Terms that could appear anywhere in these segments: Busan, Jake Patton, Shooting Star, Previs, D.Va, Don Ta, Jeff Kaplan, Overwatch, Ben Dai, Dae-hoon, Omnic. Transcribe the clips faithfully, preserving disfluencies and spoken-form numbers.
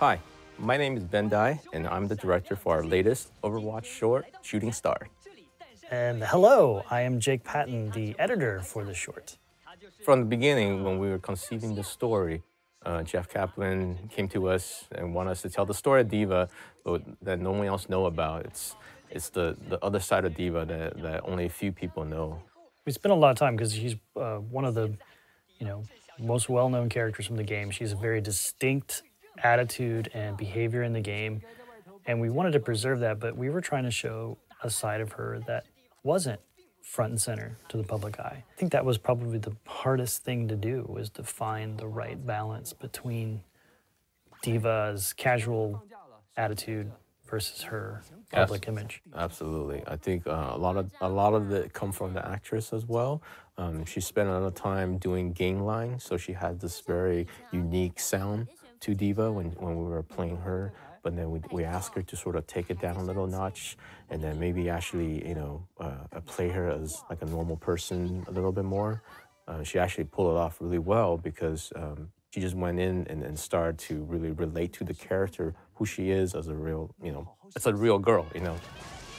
Hi, my name is Ben Dai, and I'm the director for our latest Overwatch short, Shooting Star. And hello, I am Jake Patton, the editor for the short. From the beginning, when we were conceiving the story, uh, Jeff Kaplan came to us and wanted us to tell the story of D.Va that no one else knows about. It's, it's the, the other side of D.Va that, that only a few people know. We spent a lot of time because she's uh, one of the, you know, most well-known characters from the game. She's a very distinct attitude and behavior in the game, and we wanted to preserve that, but we were trying to show a side of her that wasn't front and center to the public eye. I think that was probably the hardest thing to do, was to find the right balance between D.Va's casual attitude versus her public yes, image. Absolutely. I think uh, a lot of a lot of it come from the actress as well. Um, she spent a lot of time doing game lines, so she had this very unique sound to D.Va when, when we were playing her. But then we, we asked her to sort of take it down a little notch and then maybe actually, you know, uh, play her as like a normal person a little bit more. Uh, she actually pulled it off really well because um, she just went in and, and started to really relate to the character, who she is as a real, you know, it's a real girl, you know.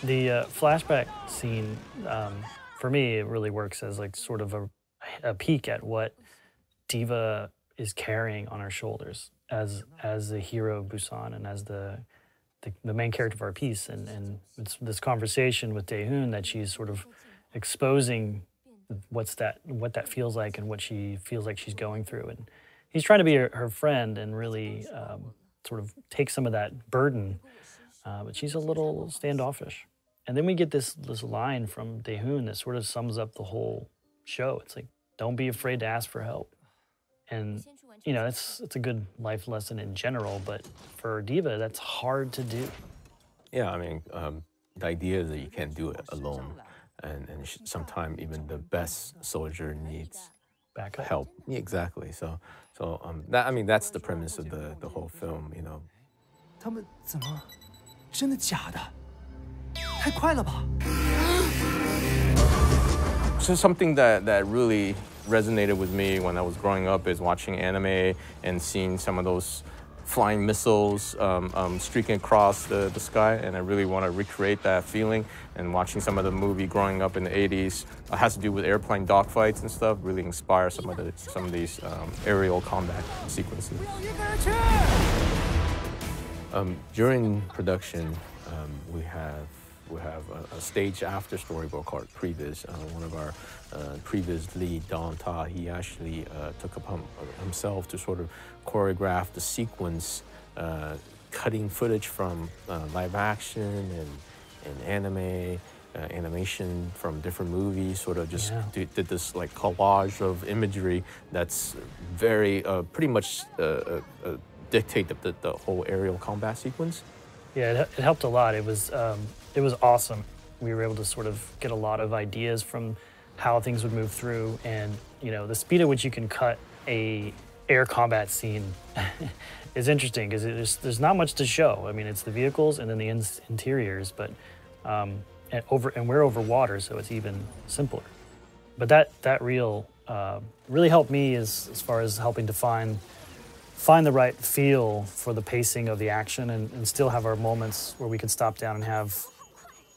The uh, flashback scene, um, for me, it really works as like sort of a, a peek at what D.Va is carrying on her shoulders as as the hero of Busan and as the the, the main character of our piece, and, and it's this conversation with Dae-hoon that she's sort of exposing what's that what that feels like and what she feels like she's going through, and he's trying to be her, her friend and really um, sort of take some of that burden, uh, but she's a little standoffish. And then we get this this line from Dae-hoon that sort of sums up the whole show. It's like, don't be afraid to ask for help. And, you know, it's, it's a good life lesson in general, but for D.Va, that's hard to do. Yeah, I mean, um, the idea is that you can't do it alone. And, and sometimes even the best soldier needs backup. Help. Yeah, exactly. So, so um, that, I mean, that's the premise of the, the whole film, you know. So something that, that really resonated with me when I was growing up is watching anime and seeing some of those flying missiles um, um, streaking across the, the sky, and I really want to recreate that feeling. And watching some of the movie growing up in the eighties, it has to do with airplane dogfights and stuff, really inspire some of, the, some of these um, aerial combat sequences. Um, during production, um, we have We have a, a stage after storyboard called Previs. Uh, one of our uh, Previs lead, Don Ta, he actually uh, took upon himself to sort of choreograph the sequence, uh, cutting footage from uh, live action and, and anime, uh, animation from different movies, sort of just yeah. did, did this like collage of imagery that's very, uh, pretty much uh, uh, uh, dictate the, the, the whole aerial combat sequence. Yeah, it, it helped a lot. It was um, it was awesome. We were able to sort of get a lot of ideas from how things would move through, and you know, the speed at which you can cut a air combat scene is interesting because there's there's not much to show. I mean, it's the vehicles and then the in interiors, but um, and over and we're over water, so it's even simpler. But that that reel uh, really helped me as as far as helping define. find the right feel for the pacing of the action, and, and still have our moments where we can stop down and have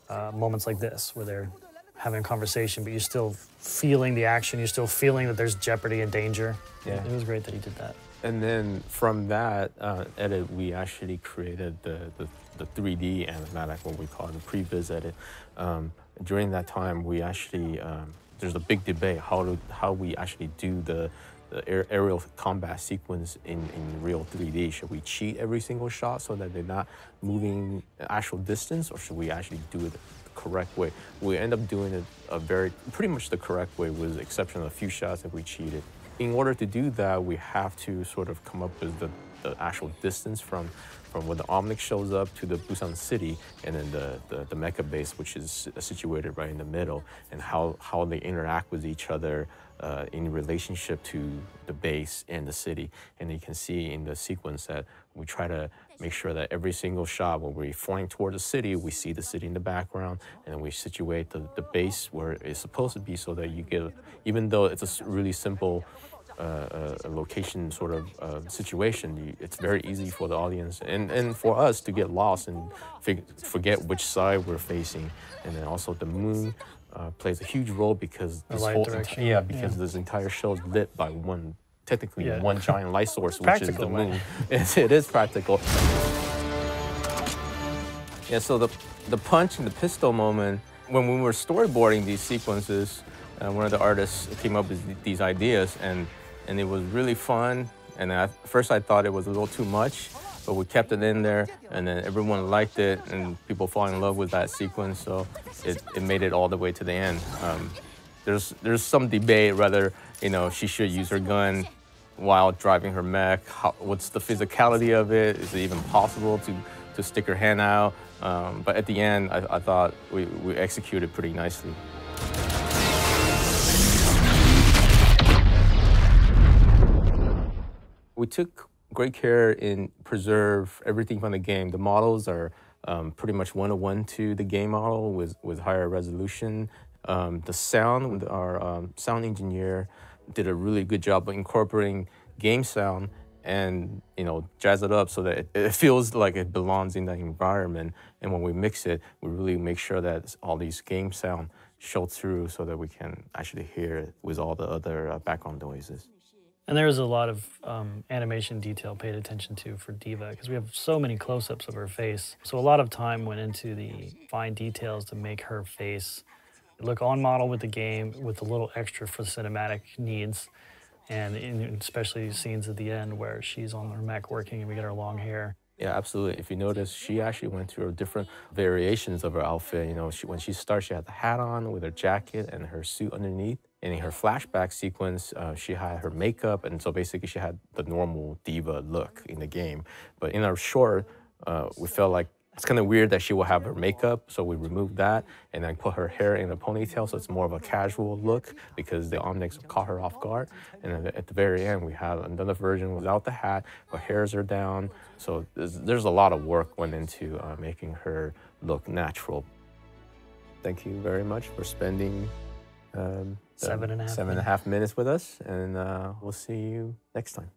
uh, moments like this where they're having a conversation, but you're still feeling the action, you're still feeling that there's jeopardy and danger. Yeah. It was great that he did that. And then from that uh, edit, we actually created the, the, the three D animatic, what we call the Previs edit. Um, during that time, we actually, um, there's a big debate how, to, how we actually do the the aerial combat sequence in, in real three D. Should we cheat every single shot so that they're not moving actual distance, or should we actually do it the correct way? We end up doing it a very, pretty much the correct way, with the exception of a few shots that we cheated. In order to do that, we have to sort of come up with the, the actual distance from, from where the Omnic shows up to the Busan city, and then the, the, the mecha base, which is situated right in the middle, and how, how they interact with each other Uh, in relationship to the base and the city. And you can see in the sequence that we try to make sure that every single shot when we're flying toward the city, we see the city in the background, and we situate the, the base where it's supposed to be, so that you get, even though it's a really simple uh, a location sort of uh, situation, it's very easy for the audience and, and for us to get lost and fig forget which side we're facing. And then also the moon uh, plays a huge role because this whole yeah because yeah. this entire show is lit by one technically yeah. one giant light source, which practical is the moon. It, it is practical. Yeah, so the the punch and the pistol moment, when we were storyboarding these sequences, uh, one of the artists came up with these ideas, and and it was really fun. And at first I thought it was a little too much, but we kept it in there, and then everyone liked it, and people fall in love with that sequence, so it, it made it all the way to the end. Um, there's there's some debate whether, you know, she should use her gun while driving her mech. How, what's the physicality of it? Is it even possible to, to stick her hand out? Um, but at the end, I, I thought we, we executed pretty nicely. We took great care in preserve everything from the game. The models are um, pretty much one-to-one to the game model with, with higher resolution. Um, the sound, our um, sound engineer did a really good job of incorporating game sound and, you know, jazz it up so that it, it feels like it belongs in that environment. And when we mix it, we really make sure that all these game sound show through so that we can actually hear it with all the other uh, background noises. And there was a lot of um, animation detail paid attention to for D.Va, because we have so many close-ups of her face. So a lot of time went into the fine details to make her face look on model with the game, with a little extra for cinematic needs. And in especially scenes at the end where she's on her mech working and we get her long hair. Yeah, absolutely. If you notice, she actually went through different variations of her outfit. You know, she, when she starts, she had the hat on with her jacket and her suit underneath. And in her flashback sequence, uh, she had her makeup, and so basically she had the normal D.Va look in the game. But in our short, uh, we felt like it's kind of weird that she will have her makeup, so we removed that and then put her hair in a ponytail, so it's more of a casual look because the Omnics caught her off guard. And at the very end, we had another version without the hat, her hairs are down. So there's, there's a lot of work went into uh, making her look natural. Thank you very much for spending um, seven, and a half seven and a half minutes with us, and uh, we'll see you next time.